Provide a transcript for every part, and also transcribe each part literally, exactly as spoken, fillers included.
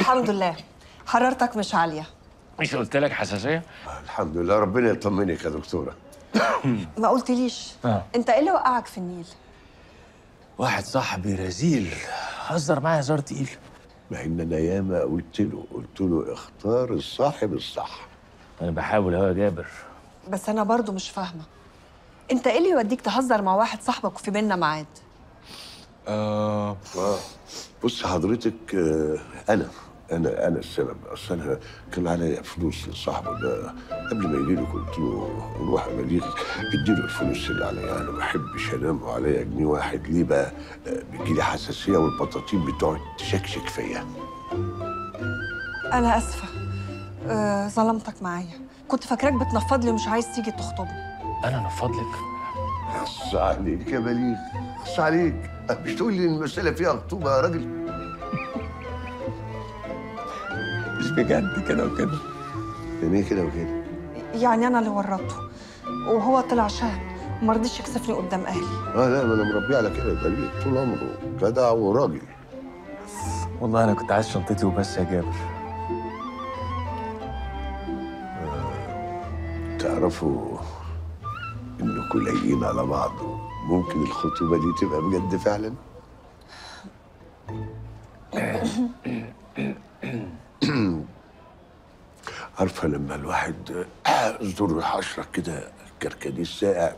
الحمد لله. حرارتك مش عالية. مش قلت لك حساسية؟ الحمد لله، ربنا يطمنك يا دكتورة. ما قلتليش أه. انت ايه اللي وقعك في النيل؟ واحد صاحبي رزيل هزر معايا هزار تقيل، مع ان انا ياما قلت له قلت له اختار الصاحب الصح. انا بحاول اهو يا جابر، بس انا برضو مش فاهمه انت ايه اللي يوديك تهزر مع واحد صاحبك في بيننا ميعاد؟ اه اه بص حضرتك، آه انا انا انا السبب. اصل انا كان عليا فلوس لصاحبه ده، قبل ما يجيلي قلت له روح بليغ اديله الفلوس اللي عليا، انا ما بحبش انام وعليا جنيه واحد. ليه بقى؟ بتجيلي حساسيه والبطاطين بتقعد تشكشك فيا. انا اسفه، أه ظلمتك معايا، كنت فاكراك بتنفض لي ومش عايز تيجي تخطبني. انا نفض لك؟ خص عليك يا بليغ، خص عليك، مش تقول لي المساله فيها خطوبه يا راجل. مش بجد كده وكده. يعني ايه كده وكده؟ يعني انا اللي ورطته وهو طلع شهم وما رضيش يكسفني قدام اهلي. اه لا، ما انا مربيه على كده بليغ، طول عمره جدع وراجل. والله انا كنت عايز شنطتي وبس يا جابر. آه، تعرفوا انكم قليلين على بعض، ممكن الخطوبه دي تبقى بجد فعلا؟ عارفه لما الواحد زور الحشره كده الكركديه الساقع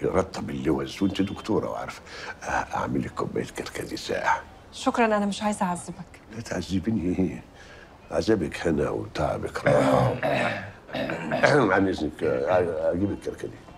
بيرطب اللوز، وانت دكتوره وعارفه، اعمل لك كوبايه كركديه ساقع. شكرا، انا مش عايزه اعذبك. لا تعذبيني ايه؟ عذابك هنا وتعبك راحه. عن اذنك اجيب الكركديه.